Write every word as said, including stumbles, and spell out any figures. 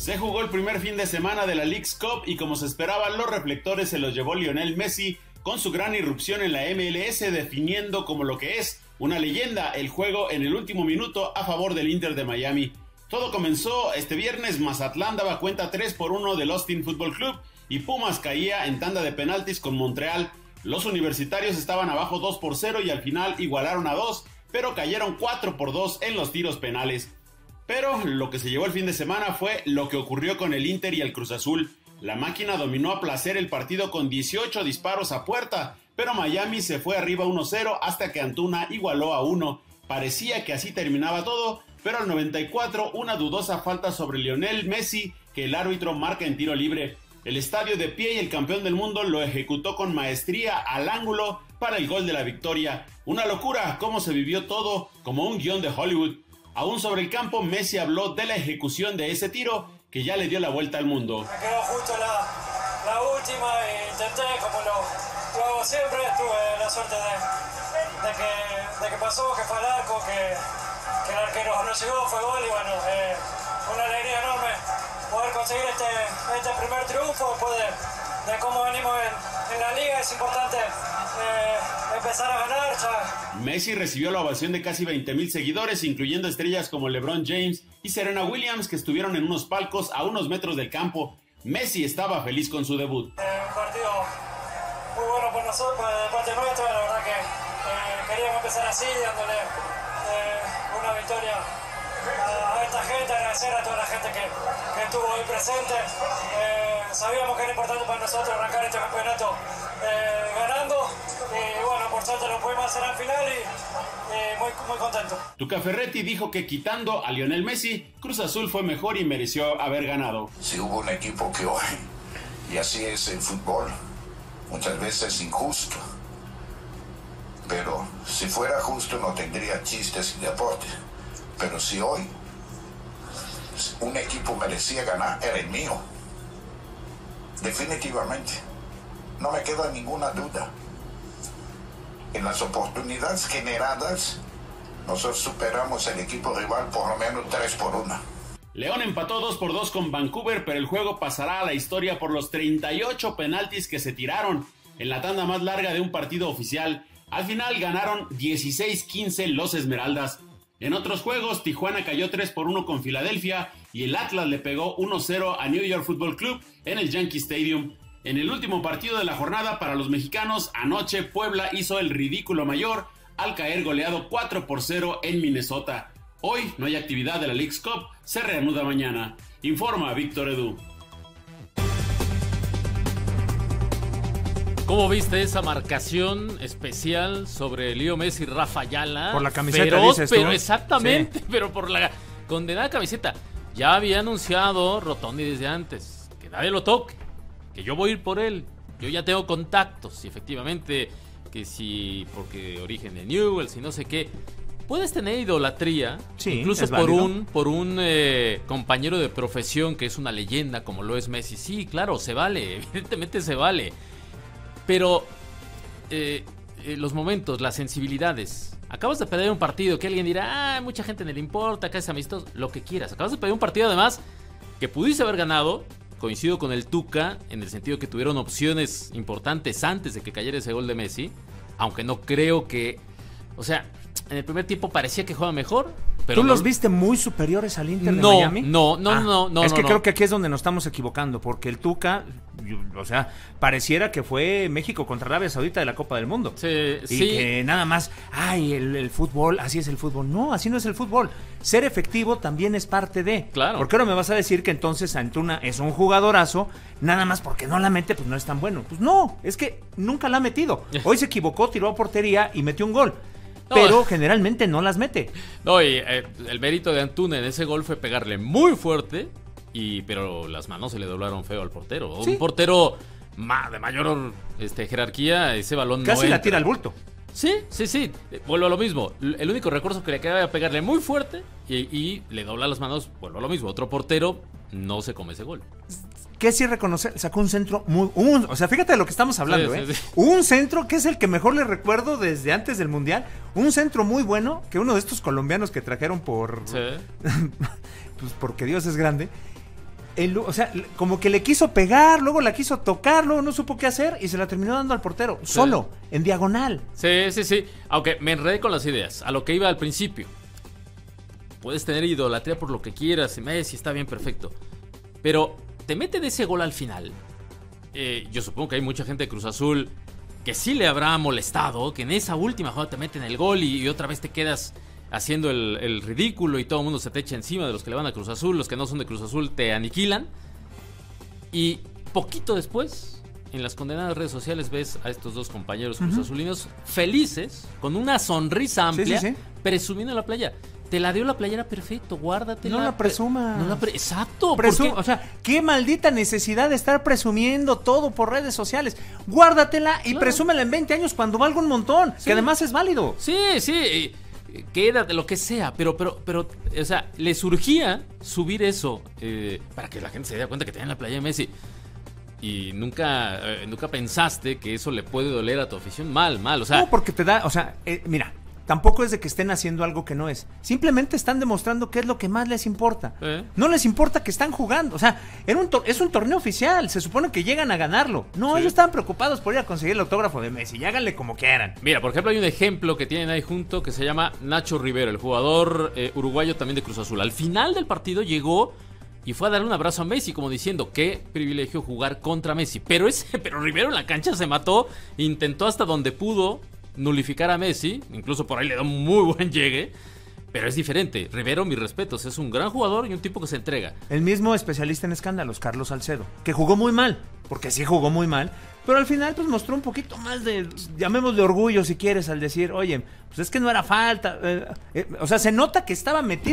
Se jugó el primer fin de semana de la Leagues Cup y, como se esperaba, los reflectores se los llevó Lionel Messi con su gran irrupción en la M L S, definiendo como lo que es una leyenda el juego en el último minuto a favor del Inter de Miami. Todo comenzó este viernes. Mazatlán daba cuenta tres por uno del Austin Football Club y Pumas caía en tanda de penaltis con Montreal. Los universitarios estaban abajo dos por cero y al final igualaron a dos, pero cayeron cuatro por dos en los tiros penales. Pero lo que se llevó el fin de semana fue lo que ocurrió con el Inter y el Cruz Azul. La máquina dominó a placer el partido con dieciocho disparos a puerta, pero Miami se fue arriba uno cero hasta que Antuna igualó a uno. Parecía que así terminaba todo, pero al noventa y cuatro una dudosa falta sobre Lionel Messi que el árbitro marca en tiro libre. El estadio de pie y el campeón del mundo lo ejecutó con maestría al ángulo para el gol de la victoria. Una locura cómo se vivió todo, como un guión de Hollywood. Aún sobre el campo, Messi habló de la ejecución de ese tiro que ya le dio la vuelta al mundo. Me quedó justo la, la última y intenté, como lo, lo hago siempre. Tuve la suerte de, de, que, de que pasó, que fue al arco, que, que el arquero no llegó, fue gol. Y bueno, eh, una alegría enorme poder conseguir este, este primer triunfo después de, de cómo venimos en, en la liga. Es importante eh, empezar a ganar ya. Messi recibió la ovación de casi veinte mil seguidores, incluyendo estrellas como LeBron James y Serena Williams, que estuvieron en unos palcos a unos metros del campo. Messi estaba feliz con su debut. Eh, un partido muy bueno por nosotros, de parte nuestra. La verdad que eh, queríamos empezar así, dándole eh, una victoria a esta gente, agradecer a toda la gente que, que estuvo hoy presente. Eh, sabíamos que era importante para nosotros arrancar este campeonato eh, ganando y bueno, por suerte lo pudimos hacer al final y eh, muy, muy contento. Tuca Ferretti dijo que quitando a Lionel Messi, Cruz Azul fue mejor y mereció haber ganado. Si hubo un equipo que hoy, y así es el fútbol, muchas veces injusto, pero si fuera justo no tendría chistes y deporte. Pero si hoy un equipo merecía ganar, era el mío. Definitivamente. No me queda ninguna duda. En las oportunidades generadas, nosotros superamos al equipo rival por lo menos tres por uno. León empató dos por dos con Vancouver, pero el juego pasará a la historia por los treinta y ocho penaltis que se tiraron en la tanda más larga de un partido oficial. Al final ganaron dieciséis quince los Esmeraldas. En otros juegos, Tijuana cayó tres por uno con Filadelfia y el Atlas le pegó uno cero a New York Football Club en el Yankee Stadium. En el último partido de la jornada para los mexicanos, anoche Puebla hizo el ridículo mayor al caer goleado cuatro por cero en Minnesota. Hoy no hay actividad de la Leagues Cup, se reanuda mañana. Informa Víctor Edu. ¿Cómo viste esa marcación especial sobre Leo Messi y Rafa Ayala? Por la camiseta, feroz, dices tú. Pero exactamente, sí. Pero por la condenada camiseta. Ya había anunciado Rotondi desde antes que nadie lo toque, que yo voy a ir por él. Yo ya tengo contactos, y efectivamente, que si porque origen de Newell's y no sé qué. Puedes tener idolatría, sí, incluso por válido. un por un eh, compañero de profesión que es una leyenda como lo es Messi. Sí, claro, se vale, evidentemente se vale. Pero eh, eh, los momentos, las sensibilidades. Acabas de perder un partido que alguien dirá, ah, mucha gente no le importa, acá es amistoso, lo que quieras. Acabas de perder un partido, además, que pudiste haber ganado. Coincido con el Tuca, en el sentido que tuvieron opciones importantes antes de que cayera ese gol de Messi. Aunque no creo que... O sea, en el primer tiempo parecía que jugaba mejor. Pero ¿tú no los viste muy superiores al Inter no, de Miami? No, no, ah, no, no. Es no, que no. Creo que aquí es donde nos estamos equivocando, porque el Tuca... O sea, pareciera que fue México contra Arabia Saudita de la Copa del Mundo. Sí, y sí. Que nada más, ay, el, el fútbol, así es el fútbol. No, así no es el fútbol. Ser efectivo también es parte de. Claro. Porque ahora me vas a decir que entonces Antuna es un jugadorazo, nada más porque no la mete, pues no es tan bueno. Pues no, es que nunca la ha metido. Hoy se equivocó, tiró a portería y metió un gol. No, pero generalmente no las mete. No, y eh, el mérito de Antuna en ese gol fue pegarle muy fuerte. Y pero las manos se le doblaron feo al portero. ¿Sí? Un portero ma de mayor este, jerarquía, ese balón casi no la tira al bulto. Sí, sí, sí. Vuelvo a lo mismo. El único recurso que le quedaba era pegarle muy fuerte y, y le dobla las manos. Vuelvo a lo mismo. Otro portero no se come ese gol. Que sí reconocer, sacó un centro muy... Un, o sea, fíjate de lo que estamos hablando, sí, ¿eh? Sí, sí. Un centro que es el que mejor le recuerdo desde antes del Mundial. Un centro muy bueno que uno de estos colombianos que trajeron por... Sí. Pues porque Dios es grande. El, o sea, como que le quiso pegar, luego la quiso tocar, luego no supo qué hacer y se la terminó dando al portero, sí. solo, en diagonal. Sí, sí, sí. Aunque me enredé con las ideas, a lo que iba al principio. Puedes tener idolatría por lo que quieras, Messi está bien, perfecto. Pero te meten ese gol al final. Eh, yo supongo que hay mucha gente de Cruz Azul que sí le habrá molestado, que en esa última jugada te meten el gol y, y otra vez te quedas haciendo el, el ridículo y todo el mundo se te echa encima de los que le van a Cruz Azul, los que no son de Cruz Azul te aniquilan. Y poquito después, en las condenadas redes sociales, ves a estos dos compañeros uh-huh. Cruz Azulinos felices, con una sonrisa amplia, sí, sí, sí. presumiendo la playa. Te la dio la playera, perfecto, guárdatela. No la presumas. No la pre Exacto. Presum o sea, qué maldita necesidad de estar presumiendo todo por redes sociales. Guárdatela y claro. presúmela en veinte años cuando valga un montón, sí. que además es válido. Sí, sí, quédate, lo que sea, pero, pero, pero, o sea, le surgía subir eso eh, para que la gente se diera cuenta que tenía la playera de Messi. Y nunca, eh, nunca pensaste que eso le puede doler a tu afición. Mal, mal, o sea. No, porque te da, o sea, eh, mira. Tampoco es de que estén haciendo algo que no es. Simplemente están demostrando qué es lo que más les importa. ¿Eh? No les importa que están jugando. O sea, era un es un torneo oficial. Se supone que llegan a ganarlo. No, sí. ellos estaban preocupados por ir a conseguir el autógrafo de Messi. Y háganle como quieran. Mira, por ejemplo, hay un ejemplo que tienen ahí junto que se llama Nacho Rivero, el jugador eh, uruguayo también de Cruz Azul. Al final del partido llegó y fue a darle un abrazo a Messi, como diciendo, qué privilegio jugar contra Messi. Pero, ese, pero Rivero en la cancha se mató, intentó hasta donde pudo nulificar a Messi, incluso por ahí le da un muy buen llegue, pero es diferente. Rivero, mis respetos, es un gran jugador y un tipo que se entrega. El mismo especialista en escándalos, Carlos Salcedo, que jugó muy mal, porque sí jugó muy mal, pero al final pues mostró un poquito más de, llamémosle orgullo si quieres, al decir, oye, pues es que no era falta, eh, eh, o sea, se nota que estaba metido